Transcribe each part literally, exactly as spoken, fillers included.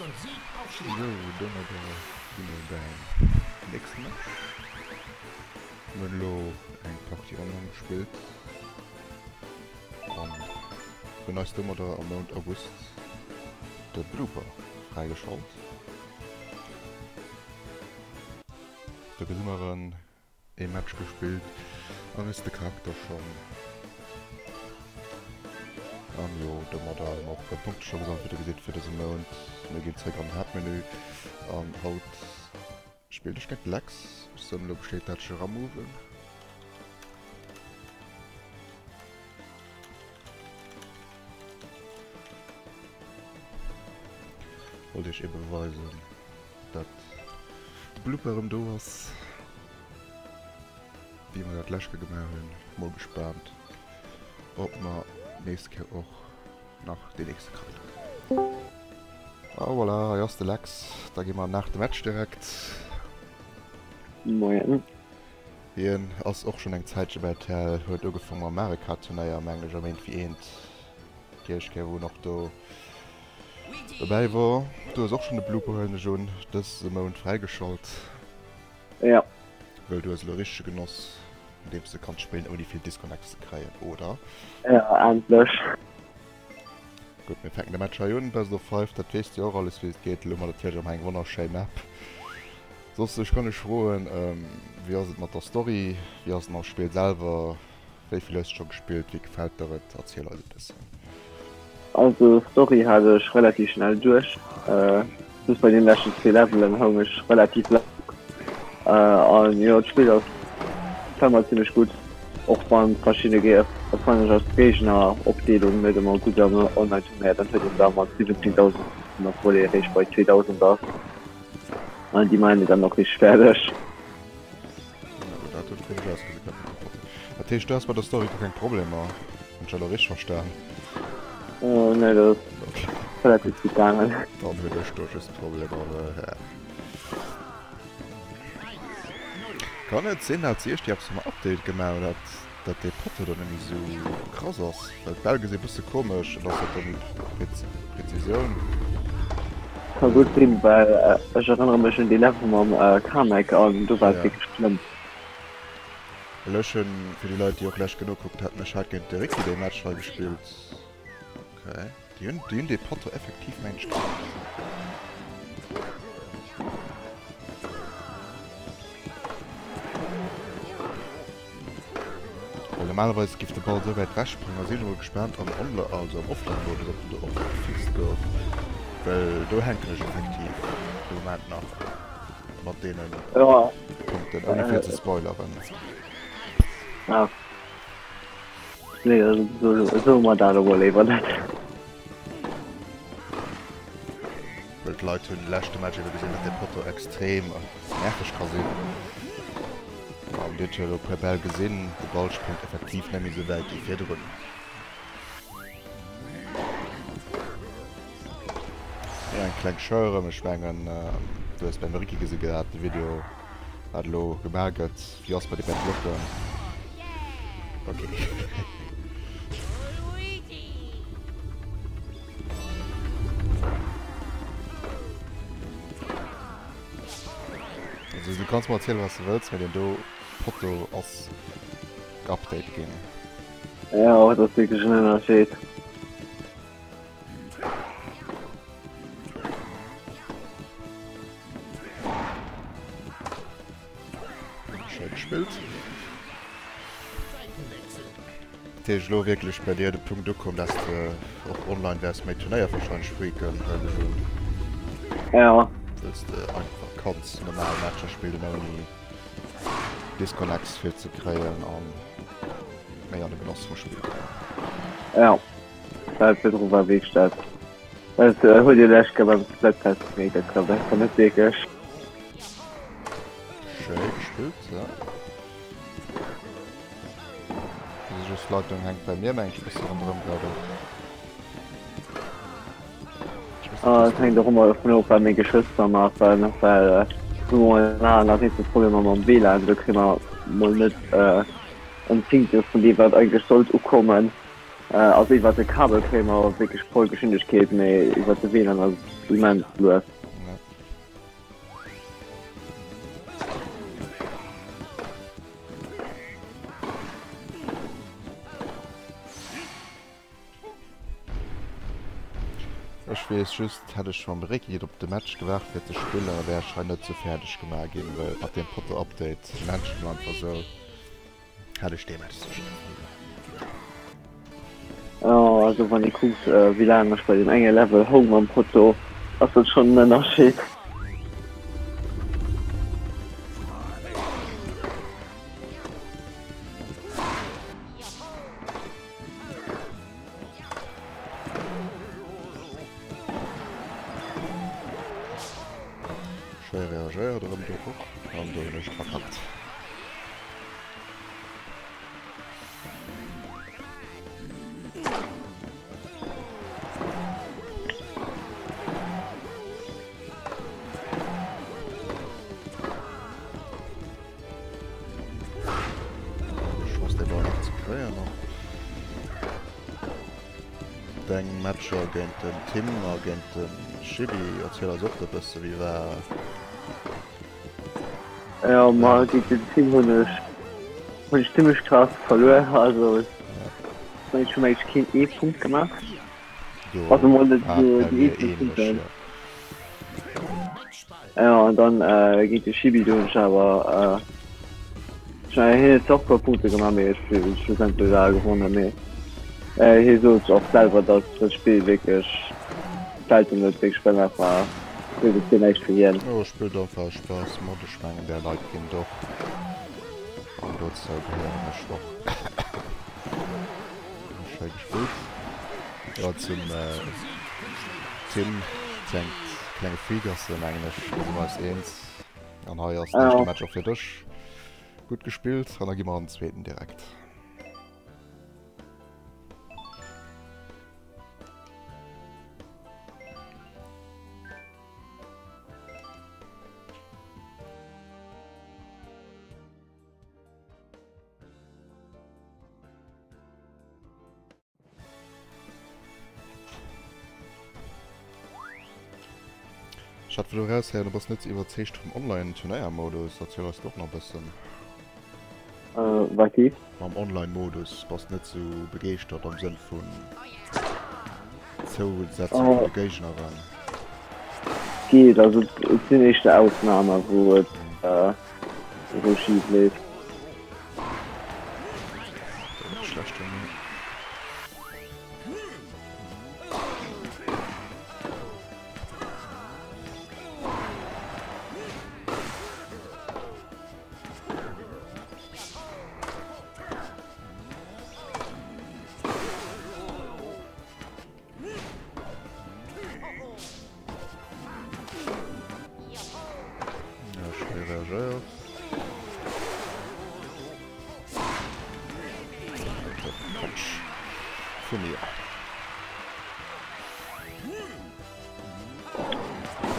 Chance und Sieg auf Schlag. So, Donnerball. Vielen Dank. Nächsten Match. Mönlo. Ein Party online gespielt. Und für neues Dümmer da am neunten August der Blooper freigeschaut. Da sind wir dann im Match gespielt. Dann ist der Charakter schon. Um, jo, da haben wir auch bei Punkten schon gesagt, bitte gesehen für das Amount. Wir gehen zurück am Hauptmenü. Um, Haut spielt ich nicht Lachs. Sammler besteht da schon Removen. Wollte ich eben beweisen, dass Blooper im Doors, wie wir das Laschke gemacht haben, mal gespannt, ob man nächstes Jahr auch nach den nächsten Charakter. Oh voilà, erste Lachs, da gehen wir nach dem Match direkt. Moin. Hier ist auch schon eine Zeit über heute angefangen, Amerika zu näher, am Englisch erwähnt wie eins. Ich gehe noch da. Dabei war, du hast auch schon eine Blooper schon, das ist Mount freigeschaut. Ja. Weil du hast eine richtige Genoss, in dem du kannst spielen, ohne viel Disconnects zu kriegen, oder? Ja, endlich. Gut, wir fangen den Match an, Best of Five, das weißt du ja auch alles, wie es geht, lassen wir natürlich am Hang wunderschönen Map. Sonst, ich kann nicht fragen, ähm, wie hast du mit der Story, wie hast du noch gespielt selber, wie viel hast du schon gespielt, wie gefällt dir das, erzähl also ein bisschen. Also, Story hatte ich relativ schnell durch. Äh, bis bei den letzten zwei Leveln habe ich relativ lang. Äh, und ja, das Spiel ist teilweise ziemlich gut. Auch wenn verschiedene G F, das fand ich als Gegner, ob die dann mit immer gut haben, Online-Turnier, dann hätte ich damals siebzehntausend, obwohl ich echt bei zweitausend war. Und die meine dann noch nicht fertig. Ja, das hat mich ausgesehen. Natürlich, du hast bei der Story kein Problem, und ich habe das richtig verstanden. Oh ne, das ist okay. Relativ gegangen. Dann wird das durch das Problem, aber ja. Kann nicht sehen, als ich habe so ein Update gemacht, dass der Potter dann irgendwie so krass ist. Weil Belgien ist ein bisschen komisch und das hat dann Präzision. Ich kann gut sehen, weil ich erinnere mich an die Level vom Kamek und du warst wirklich schlimm. Löschen für die Leute, die auch gleich genug geguckt hatten, ich hatte direkt in den Match gespielt. Okay. Die haben den Deporto effektiv meinen Strich. Weil normalerweise gibt der Ball so weit rasch springen, also ich bin gespannt am Online, also am Offline-Mode, ob du da auch fixst gehst. Weil du hängst nicht effektiv. Du meinst noch mit denen. Ja. Kommt dann ungefähr zu Spoiler, wenn. Ja. Nee, also so, so mal da überleben. Weil die Leute im letzten Match gesehen, dass der Porto extrem nervig kann sein. Warum die Tür per Ball gesehen, der Ball springt effektiv nämlich so weit wie vier drücken. Ja, ein kleines Schöre, wir schwingen. Äh, du hast beim Ricky gesehen, hat das Video hat lo gemerkt, wie aus bei den Bettlockern. Okay. Also du kannst mal erzählen, was du willst, wenn du Porto als Update gehen. Ja, das ist wirklich ein Unterschied. Schön gespielt. Ich glaube wirklich bei dir den Punkt gekommen, dass du auch online wärst mit Turnier wahrscheinlich spielen können. Ja. Dass du einfach kannst normal Matcher spielen, ohne Disconnects viel zu kriegen und mehr an der Belastung spielen. Ja. Das ist wiederum ein Weg statt. Das ist ein Hoodie Lash, aber das bleibt halt nicht mehr, das kann nicht wirklich. Schön gespielt, ja. Diese Schleutung hängt bei mir eigentlich ein bisschen drum gerade. Ah, es hängt doch immer von oben bei mir Geschwister machen, weil, weil so nah, das ist das Problem mit dem W LAN, da können wir mal nicht äh, ein Fink von dem, was eigentlich sollte, kommen. Äh, also ich weiß der Kabel käme aber wirklich voll Geschwindigkeit, nee, ich weiß der W L A N, also ich mein, du hast. Ich weiß just, hatte ich vom Rick auf dem Match gewacht, hätte ich spielen, aber wäre scheinbar zu fertig gemacht, weil ab dem Proto-Update Menschen waren versorgt. Hatte ich dem Match zu spielen. Oh, also wenn ich guck, äh, wie lange ich bei dem engen Level Home am Proto, das ist schon ein Unterschied. Deng Matcher gegen den Tim, gegen den Chibi, erzähl uns auch der Beste, wie war... Ja, mal gegen den Tim und ich ziemlich krass verloren, also... Ja. Ich habe schon mal keinen E-Punkt gemacht. Jo, also mal die, ah, die E-Punkt sein. Ja. Ja, und dann äh, gegen den Chibi und ich aber... Äh, ich habe jetzt auch ein paar Punkte gemacht, aber jetzt bin ich schlussendlich da gewonnen. Mehr. Äh, hier so ich auch selber, dass das Spiel wirklich kalt und nötig spannend war. Ich will das nicht verlieren. Oh, spielt doch Spaß, Modeschwangen, der Leute gehen doch. Und dort zeigt er schwach. Schön gespielt. Ja, zum äh, Tim zeigt kleine Fliegerste eigentlich, als eins. Dann heuer ist das Match auf der Tisch. Gut gespielt, und dann gehen wir den zweiten direkt. Ich hatte wieder raus, du bist nicht überzeugt vom Online-Turnier-Modus, erzähl uns doch noch ein bisschen. Äh, was ist? Beim Online-Modus, du bist nicht so begeistert im Sinne von... ...so setzen oh. Die Gegner ran. Geht, also es sind echt eine Ausnahme, wo es, äh, so schief läuft. Schlecht, ne?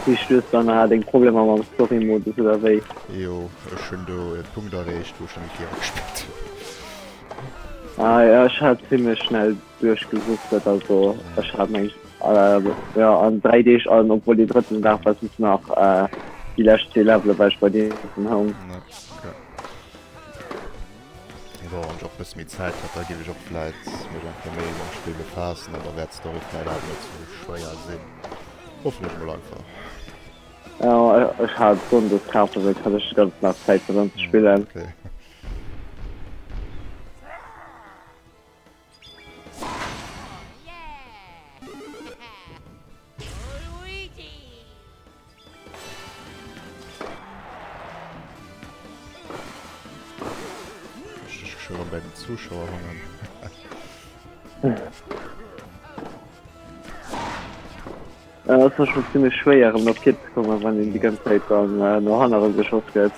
Die Stöße dann hat den Problem aber am Story-Modus oder wie? Jo, schon du äh, Punkt erreicht, wo schon hier gespielt. Ah ja, ich hab ziemlich schnell durchgesuchtet, also ja. Ich hab mich äh, ja, an drei D ich an, obwohl die dritten Tag was ist noch äh, die letzte Level, weil ich bei denen haben. Ja, okay. Ja, und ich auch ein bisschen mehr Zeit hat, da gebe ich auch vielleicht mit einem Familienspiel befasst, aber wer Story vielleicht hat, wird es schwer sehen. Hoffentlich mal einfach. Ja, ich habe so ein Discounter, hatte ich die ganze Nacht Zeit für uns zu spielen. Okay. Ich schon bei den Zuschauern hungern. Das war schon ziemlich schwer, um auf Kids zu kommen, wenn die die ganze Zeit dann äh, noch andere Geschoss geht.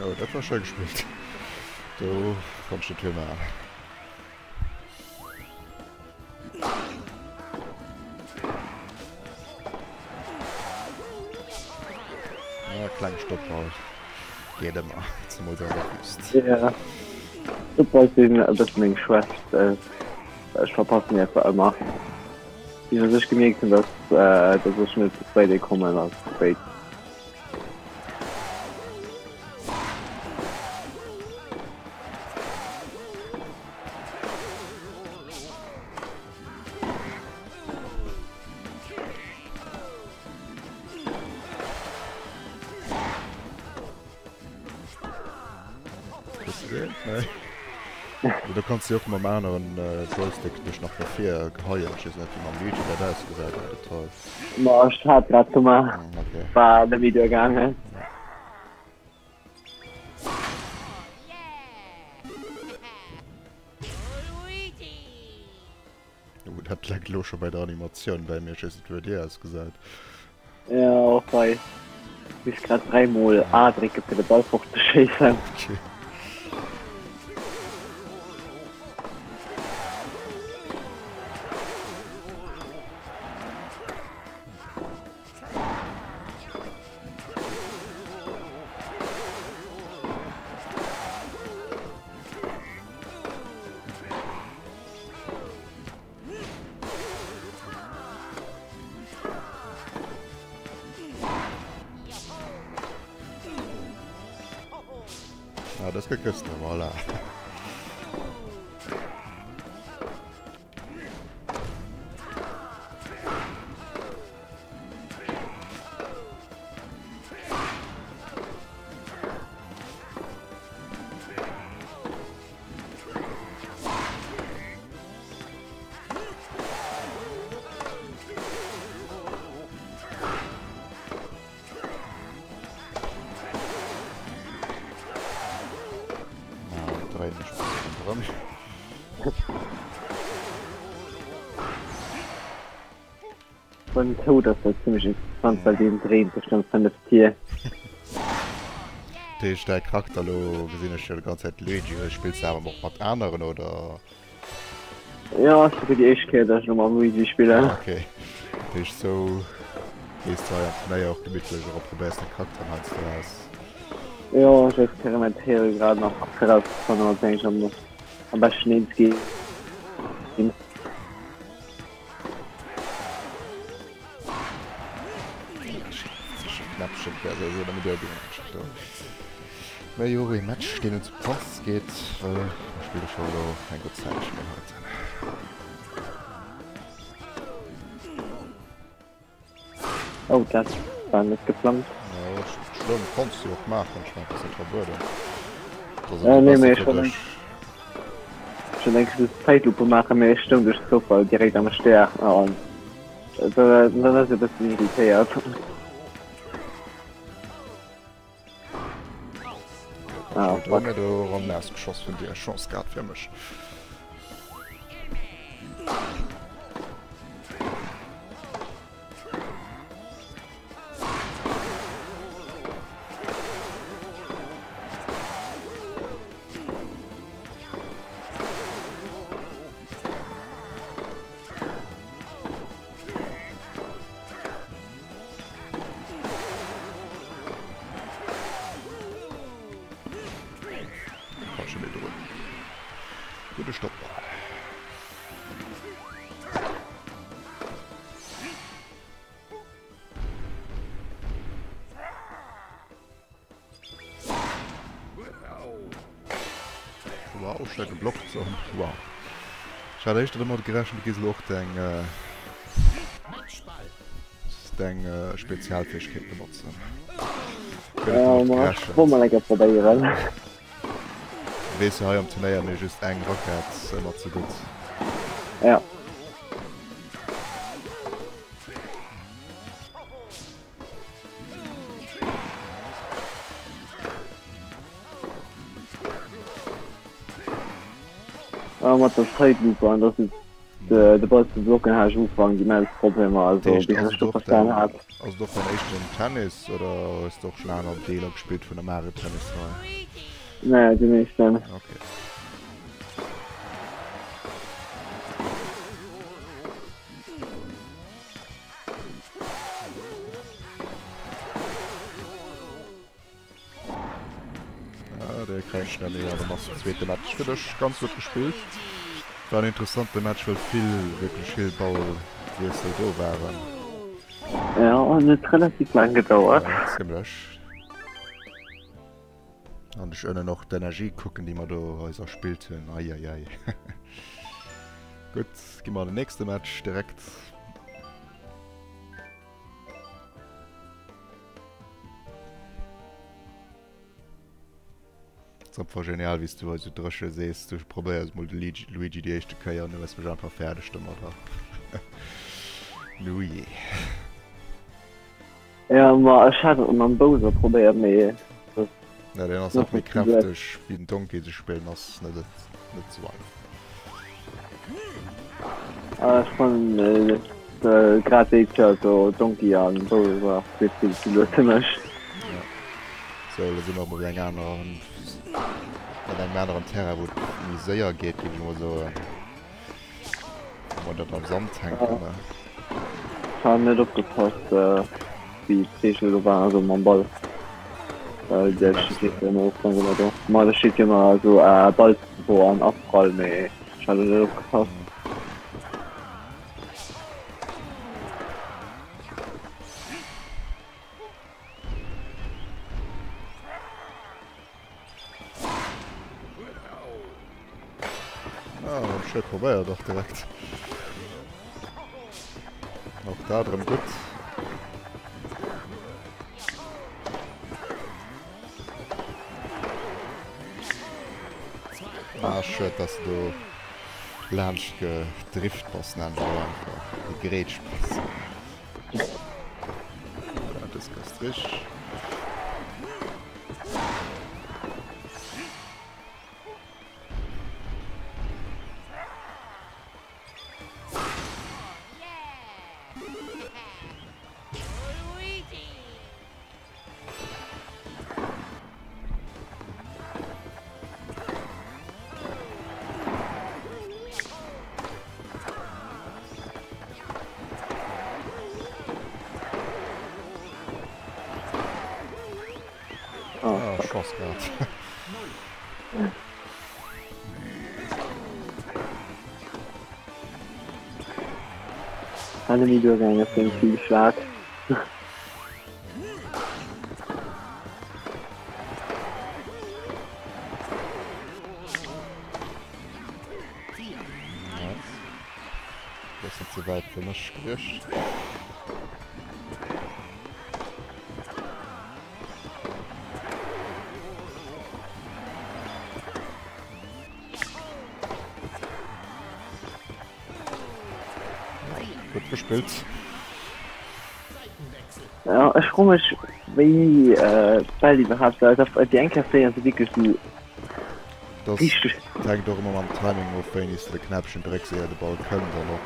Oh, das war schön gespielt. So, kommst du die Tür mal an. kleinen Stopp raus. Jeder mal zum Mutter ist. Ja. Du brauchst ihn ein bisschen in Schwert. Ich verpasse ihn jetzt einmal. Ich habe nicht gemerkt, dass, äh, dass ich mit zwei D kommen lasse. Wait. Sie auf meinem anderen äh, Joystick durch noch mal vier geheuer. Ich weiß nicht, wie man müde der das gesagt hat. Toll. Boah, ich hab grad gemacht. Okay. War der Videogang. Oh, das lag los schon bei der Animation bei mir. Ich weiß nicht, wie dir das gesagt. Ja, auch bei. Ich bin grad dreimal A-Dreck für den Ball hochzuschießen. Okay. Ah, das geküsst, voilà. Von Tod, das war ziemlich interessant, weil den Drehen bestimmt von das Tier. Der ist der Charakter, wir sehen schon die ganze Zeit Luigi, spielst du aber noch mit anderen oder? Ja, ich habe die Echtigkeit, dass ich nochmal Luigi spiele. Okay, das ist so. Das ist zwar ja auch gemütlich, aber probierst den Charakter halt zu lassen. Ja, ich experimentiere gerade noch abgelassen, sondern denke ich, am am besten ins Gehen. Also damit der Match. Weil Juri Match, den uns Post geht, weil ich spiele schon so ein gutes Zeitspiel heute. Oh, das war nicht geplant. Ja, schlimm, kommst du auch machen, ich meine, das ist eine Traböde. Ja, nee, mir ist schon. Ich denke, ich muss Zeitlupe machen, mir ist stumm durch den Zufall direkt am Stärken. Und dann ist es ein bisschen irritiert. Ah, ich habe da rum das Geschoss von dir, Chance gerade für mich. Gute Stopp. Wow, schnell geblockt. So. Wow. Schade, ich hatte immer gerechnet, mit diesem Loch den, äh, den äh, Spezialfischkind benutzen. Ja, mal Schwummerlecker probieren. Ich weiß ja heute am Turnier nicht, ist ein Rockherz immer zu gut. Ja. Aber man hat das Zeitlupe an, das ist der beste Block in H U-Fang, die meisten Probleme, also die ich doch verstanden habe. Also doch von echten Tennis, oder ist doch schon einer am D-Log gespielt von der Mario Tennis rein? Naja, die nächste. Okay. keine schnelle, aber nach dem zweiten Match wird das ganz gut gespielt. War ein interessanter Match, weil viel, wirklich viel Ball gestern da waren. Ja, und es hat relativ lang gedauert. Ja, ziemlich. Und ich kann noch die Energie gucken, die wir da also spielten. Eieiei. Gut, gehen wir in den nächsten Match direkt. Das ist einfach genial, wie du heute drüber siehst. Ich probiere jetzt mal Luigi die erste Karriere und du wirst mich einfach fertig gemacht haben. Luigi. Ja, aber ich hatte immer einen Bowser probiert, aber das... Ja, der ist auch nicht kräftig, wie ein Donkey zu spielen, das ist nicht, nicht so einfach. Aber ich fand äh, gerade ich also Donkey an Bowser witzig zu lösen. Ja. So, da sind wir mal wieder gerne an. Bei einem anderen Terra, wo es sehr geht, geht nur so. Wo man das am Samt hängt, aber. Ich habe nicht aufgepasst, wie Trichel war, also mein Ball. Weil der steht immer auf dem Roller. Mal steht immer so ein Ball, wo ein Abprall, nee. Ich habe nicht aufgepasst. Vorbei, ja, doch direkt. Auch da drin gut. Ah, schön, dass du lernst, Driftpassen an einfach. Die Gerätschpassen. Ja, das ist richtig. Alle Videogänge sind viel Schlag. Das ist zu weit für mich. Gespielt. Ja, ich freue mich, wie äh, Ball überhaupt, also die Einkaufszeichen sind wirklich so das richtig. Das zeigt doch immer am Timing auf, wenn ich den Knäppchen direkt sehe, den Ball können oder noch.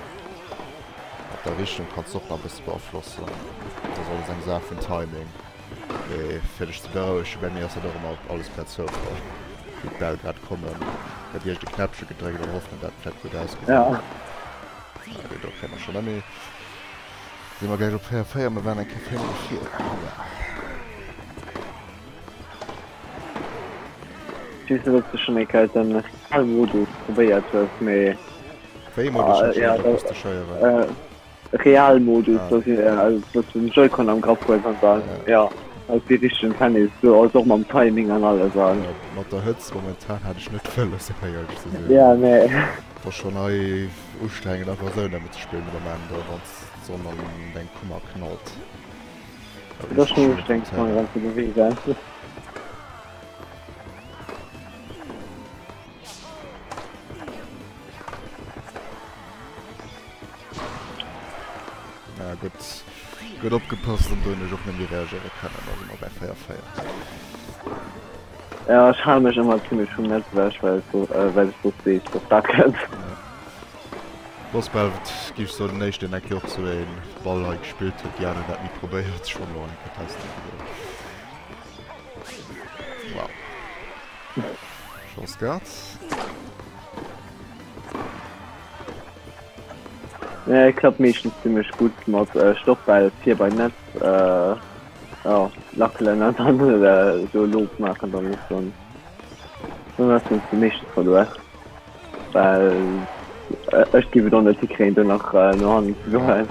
Auf der Richtung kannst du doch noch ein bisschen beeinflussen. Das ist alles eine Sache von Timing. Äh, fertig zu durch, wenn mir das doch immer alles Platz hat. Die Ball gerade kommen, hat die erste Knäppchen gedrückt und hoffen, dass das gut ausgeht. Ja. Okay, mal schon damit. Sind wir gleich auf Feier, Feier, wir werden ein Kaffee mit vier. Ich wüsste, dass du schon nicht halt einen Realmodus probiert hast, mehr. Realmodus? Ja, das Realmodus, dass du den Joy-Con am Grabfall kannst sagen. Ja, als die richtigen kann ich so auch mal am Timing an alle sagen. Ja, mit der Hütz momentan hatte ich nicht völlig das Realmodus zu sehen. Ja, nee. War schon neu aussteigen, einfach so damit zu spielen mit dem anderen, sondern den Kummer knallt. Da das ist schon denke ich mal, ganz gut Weg sein. Na gut, gut abgepasst und du nicht auf den reagieren kann, aber immer bei Feier, Feier. Ja, ich habe mich immer ziemlich vom Netzwerk, weil ich so, äh, weil ich so sehe, ich das da kann. Was bald gibst du den nächsten in der Kirche so einen Ball, der gespielt hat, die anderen hat mich probiert, schon noch eine Katastrophe. Wow. Schuss geht's. Ja, ich glaube, mich ist ziemlich gut mit äh, Stoffball hier beim Netz. Äh, Ja, Lackländer dann äh, so Lob machen, dann muss man. dat zijn de meeste van de weg. Als ik even dan dat ik geen dan nog aan wil hebben.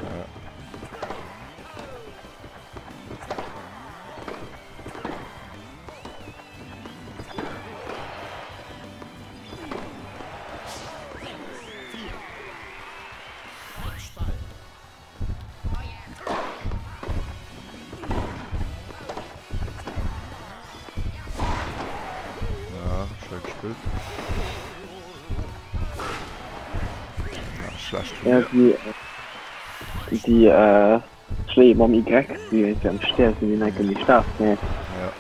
Ja, die, die äh, Schläge am Y, die sind am stärksten, die necken nicht stark. Ja,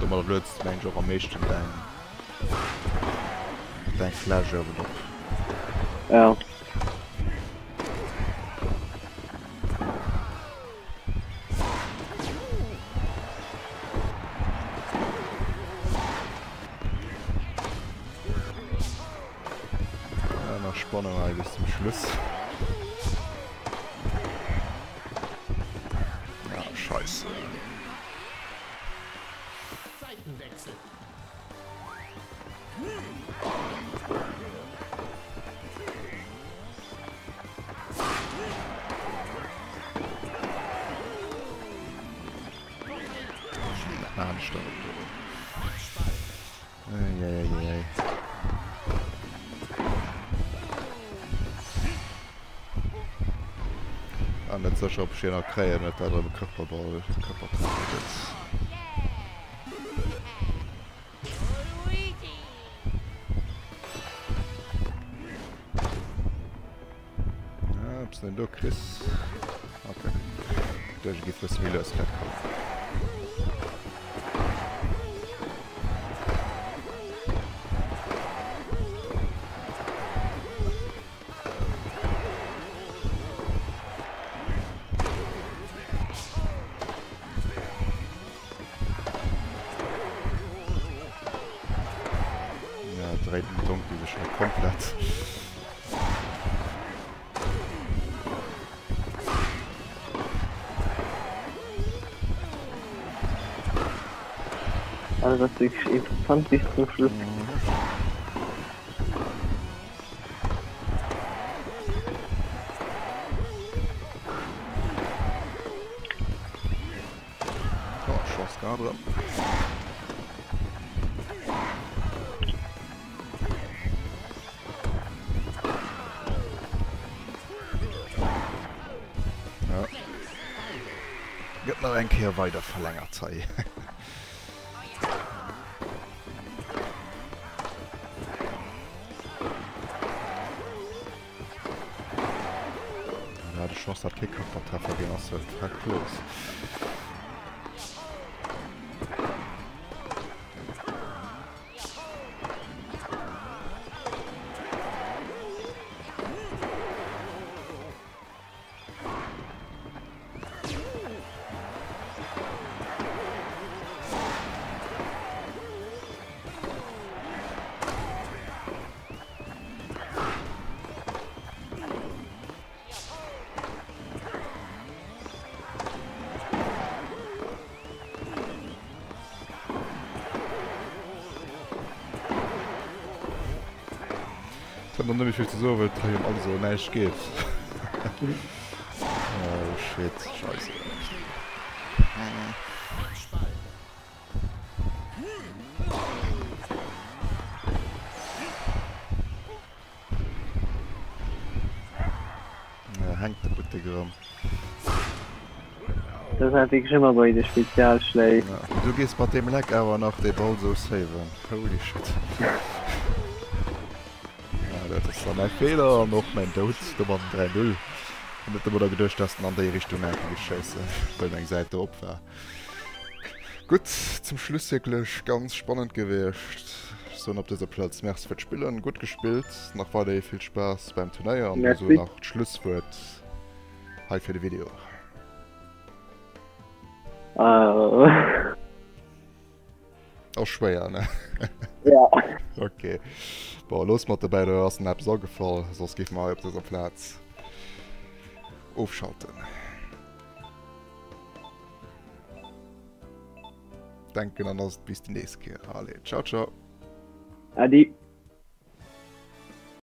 da mal löst Mensch auch am meisten dein, dein Flash über doch. Ja. Spannung bis zum Schluss. Ja, scheiße. Seitenwechsel. Ah, stopp. Ei, ei, ei, ei. An der Zerschau bestehen auch Krähe mit der drüben Körperball. Körperball jetzt. Ja, ob es denn du kriegst. Okay. Das geht fürs Wheelers-Cat. Komplett. Also das ist interessant bis zum Schluss. Oh, Chance Gabriel. Gibt noch ein Kehr weiter vor langer Zeit. Da hat die Chance, dass Kick auf der Treffer gehen, aus der Tag los. Und dann viel zu so, weil ich ihm alles so nice geht. Oh shit, scheiße. Ja, hängt der bitte gerade. Das hatte ich schon mal bei den Spezialschlägen. Ja, du gehst bei dem Leck aber nach den Ball so safe. Holy shit. Das ist dann ein Fehler, noch mein Tod, da war ein drei null. Und nicht immer gedacht, dass in eine andere Richtung eigentlich scheiße, weil meine Seite Opfer. Gut, zum Schluss wirklich ganz spannend gewesen. So auf dieser Platz, merci für die Spieler, gut gespielt. Nach weiter viel Spaß beim Turnier und so nach Schlusswort. Halt für das Video. Uh. Auch schwer, ne? Ja. Okay. Boah, los mit dabei, du hast eine App so gefallen, sonst geh ich mal auf diesen Platz. Aufschalten. Danke, dann bis zum nächsten Mal. Ciao, ciao. అది